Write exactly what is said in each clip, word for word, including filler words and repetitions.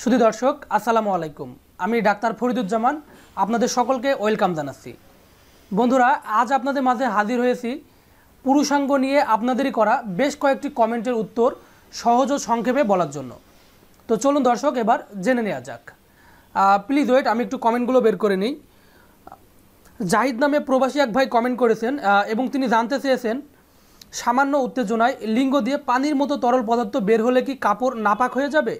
शुधु दर्शक आसलामु आलैकुम आमी डाक्तार फरिदुज्जामान आपनादेर सकलके वेलकाम जानाच्छि। बंधुरा आज आपनादेर माझे हाजिर हयेछि पुरुषांग निये आपनादेरই করা বেশ কয়েকটি কমেন্টের উত্তর সহজ ও সংক্ষেপে বলার জন্য। তো চলুন দর্শক এবার জেনে নেওয়া যাক। প্লিজ ওয়েট, আমি একটু কমেন্টগুলো বের করে নেই। জাহিদ নামে প্রবাসী এক ভাই কমেন্ট করেছেন এবং তিনি জানতে চেয়েছেন সামান্য উত্তেজনায় লিঙ্গ দিয়ে পানির মতো তরল পদার্থ বের হলে কি কাপড় নাপাক হয়ে যাবে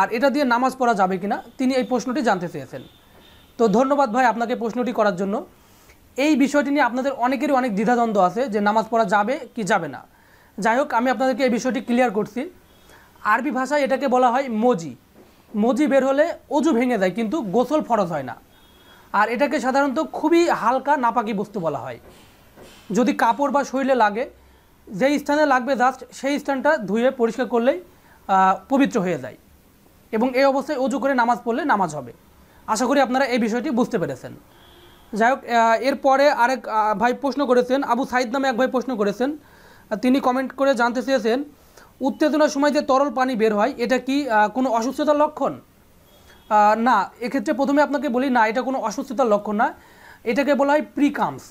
আর এটা দিয়ে নামাজ পড়া যাবে কিনা, তিনি এই প্রশ্নটি জানতে চেয়েছেন। তো ধন্যবাদ ভাই আপনাকে প্রশ্নটি করার জন্য। এই বিষয়টি নিয়ে আপনাদের অনেকেরই অনেক দ্বিধাদ্বন্দ্ব আছে যে নামাজ পড়া যাবে কি যাবে না। যাই হোক, আমি আপনাদেরকে এই বিষয়টি ক্লিয়ার করছি। আরবি ভাষায় এটাকে বলা হয় মজি। মজি বের হলে অজু ভেঙে যায় কিন্তু গোসল ফরজ হয় না, আর এটাকে সাধারণত খুবই হালকা নাপাকি বস্তু বলা হয়। যদি কাপড় বা শরীরে লাগে, যেই স্থানে লাগবে জাস্ট সেই স্থানটা ধুয়ে পরিষ্কার করলেই পবিত্র হয়ে যায় এবং এই অবস্থায় অজু করে নামাজ পড়লে নামাজ হবে। আশা করি আপনারা এই বিষয়টি বুঝতে পেরেছেন। যাই হোক, এরপরে আরেক ভাই প্রশ্ন করেছেন, আবু সাইদ নামে এক ভাই প্রশ্ন করেছেন। তিনি কমেন্ট করে জানতে চেয়েছেন উত্তেজনার সময় যে তরল পানি বের হয় এটা কি কোনো অসুস্থতার লক্ষণ? না, এক্ষেত্রে প্রথমে আপনাকে বলি না, এটা কোনো অসুস্থতার লক্ষণ না। এটাকে বলা হয় প্রিকামস,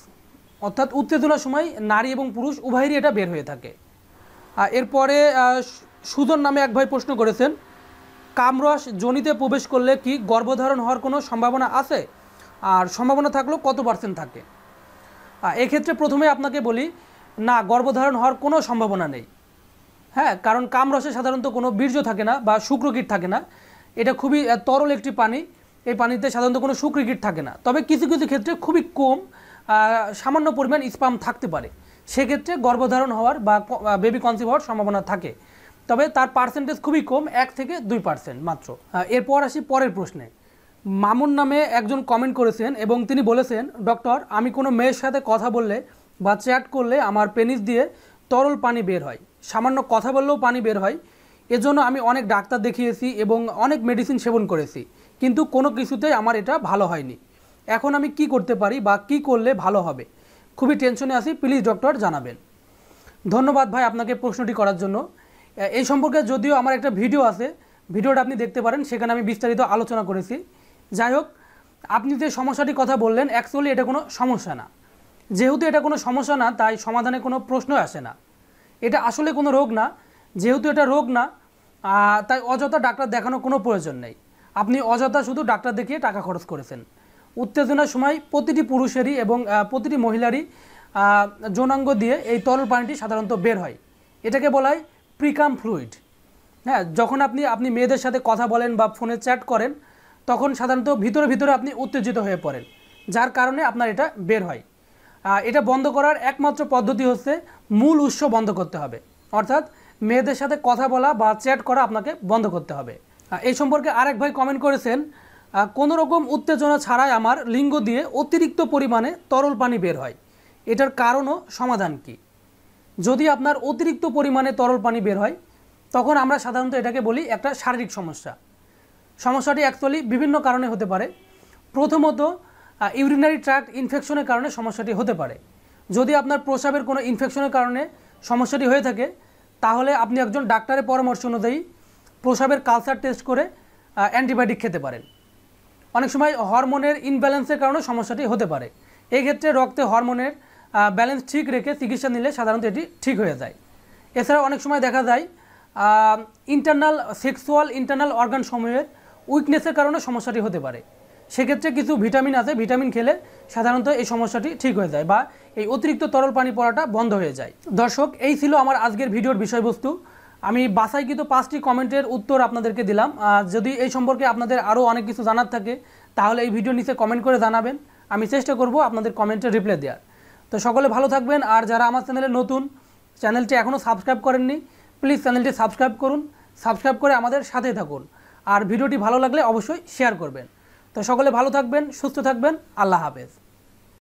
অর্থাৎ উত্তেজনার সময় নারী এবং পুরুষ উভয়েরই এটা বের হয়ে থাকে। এরপরে সুজন নামে এক ভাই প্রশ্ন করেছেন কামরস যোনিতে প্রবেশ করলে কি গর্ভধারণ হওয়ার কোনো সম্ভাবনা আছে, আর সম্ভাবনা থাকলেও কত পার্সেন্ট থাকে? এক্ষেত্রে প্রথমে আপনাকে বলি না, গর্ভধারণ হওয়ার কোনো সম্ভাবনা নেই। হ্যাঁ, কারণ কামরসে সাধারণত কোনো বীর্য থাকে না বা শুক্রকীট থাকে না। এটা খুবই তরল একটি পানি, এই পানিতে সাধারণত কোনো শুক্রকীট থাকে না। তবে কিছু কিছু ক্ষেত্রে খুবই কম সামান্য পরিমাণ স্পাম থাকতে পারে, সেক্ষেত্রে গর্ভধারণ হওয়ার বা বেবি কনসিভ হওয়ার সম্ভাবনা থাকে, তবে তার পার্সেন্টেজ খুবই কম, এক থেকে দুই পার্সেন্ট মাত্র। এরপর আসি পরের প্রশ্নে। মামুন নামে একজন কমেন্ট করেছেন এবং তিনি বলেছেন ডক্টর, আমি কোনো মেয়ের সাথে কথা বললে বা চ্যাট করলে আমার পেনিস দিয়ে তরল পানি বের হয়, সামান্য কথা বললেও পানি বের হয়। এজন্য আমি অনেক ডাক্তার দেখিয়েছি এবং অনেক মেডিসিন সেবন করেছি, কিন্তু কোনো কিছুতেই আমার এটা ভালো হয়নি। এখন আমি কি করতে পারি বা কি করলে ভালো হবে? খুবই টেনশনে আছি, প্লিজ ডক্টর জানাবেন। ধন্যবাদ ভাই আপনাকে প্রশ্নটি করার জন্য। এই সম্পর্কে যদিও আমার একটা ভিডিও আছে, ভিডিওটা আপনি দেখতে পারেন, সেখানে আমি বিস্তারিত আলোচনা করেছি। যাই হোক, আপনি যে সমস্যাটির কথা বললেন অ্যাকচুয়ালি এটা কোনো সমস্যা না। যেহেতু এটা কোনো সমস্যা না তাই সমাধানে কোনো প্রশ্ন আসে না। এটা আসলে কোনো রোগ না, যেহেতু এটা রোগ না তাই অযথা ডাক্তার দেখানো কোনো প্রয়োজন নেই। আপনি অযথা শুধু ডাক্তার দেখিয়ে টাকা খরচ করেছেন। উত্তেজনার সময় প্রতিটি পুরুষেরই এবং প্রতিটি মহিলারই যৌনাঙ্গ দিয়ে এই তরল পানিটি সাধারণত বের হয়, এটাকে বলা হয় প্রিকাম ফ্লুইড। হ্যাঁ, যখন আপনি আপনি মেয়েদের সাথে কথা বলেন বা ফোনে চ্যাট করেন তখন সাধারণত ভিতরে ভিতরে আপনি উত্তেজিত হয়ে পড়েন, যার কারণে আপনার এটা বের হয়। এটা বন্ধ করার একমাত্র পদ্ধতি হচ্ছে মূল উৎস বন্ধ করতে হবে, অর্থাৎ মেয়েদের সাথে কথা বলা বা চ্যাট করা আপনাকে বন্ধ করতে হবে। এই সম্পর্কে আরেক ভাই কমেন্ট করেছেন কোনো রকম উত্তেজনা ছাড়াই আমার লিঙ্গ দিয়ে অতিরিক্ত পরিমাণে তরল পানি বের হয়, এটার কারণ ও সমাধান কি? যদি আপনার অতিরিক্ত পরিমাণে তরল পানি বের হয় তখন আমরা সাধারণত এটাকে বলি একটা শারীরিক সমস্যা। সমস্যাটি অ্যাকচুয়ালি বিভিন্ন কারণে হতে পারে। প্রথমত ইউরিনারি ট্র্যাক্ট ইনফেকশনের কারণে সমস্যাটি হতে পারে। যদি আপনার প্রস্রাবের কোনো ইনফেকশনের কারণে সমস্যাটি হয়ে থাকে তাহলে আপনি একজন ডাক্তারের পরামর্শ অনুযায়ী প্রস্রাবের কালচার টেস্ট করে অ্যান্টিবায়োটিক খেতে পারেন। অনেক সময় হরমোনের ইনব্যালেন্সের কারণে সমস্যাটি হতে পারে। এক্ষেত্রে রক্তে হরমোনের ব্যালেন্স ঠিক রেখে চিকিৎসা নিলে সাধারণত এটি ঠিক হয়ে যায়। এছাড়া অনেক সময় দেখা যায় ইন্টারনাল সেক্সুয়াল ইন্টারনাল অর্গান সমূহের উইকনেসের কারণে সমস্যাটি হতে পারে। সেক্ষেত্রে কিছু ভিটামিন আছে, ভিটামিন খেলে সাধারণত এই সমস্যাটি ঠিক হয়ে যায় বা এই অতিরিক্ত তরল পানি পড়াটা বন্ধ হয়ে যায়। দর্শক, এই ছিল আমার আজকের ভিডিওর বিষয়বস্তু। আমি বাছাইকৃত পাঁচটি কমেন্টের উত্তর আপনাদেরকে দিলাম। যদি এই সম্পর্কে আপনাদের আরও অনেক কিছু জানার থাকে তাহলে এই ভিডিও নিচে কমেন্ট করে জানাবেন, আমি চেষ্টা করব আপনাদের কমেন্টের রিপ্লাই দেওয়ার। তো সকলে ভালো থাকবেন, আর যারা আমার চ্যানেলে নতুন, চ্যানেলটি এখনও সাবস্ক্রাইব করেননি, প্লিজ চ্যানেলটি সাবস্ক্রাইব করুন, সাবস্ক্রাইব করে আমাদের সাথেই থাকুন, আর ভিডিওটি ভালো লাগলে অবশ্যই শেয়ার করবেন। তো সকলে ভালো থাকবেন, সুস্থ থাকবেন, আল্লাহ হাফেজ।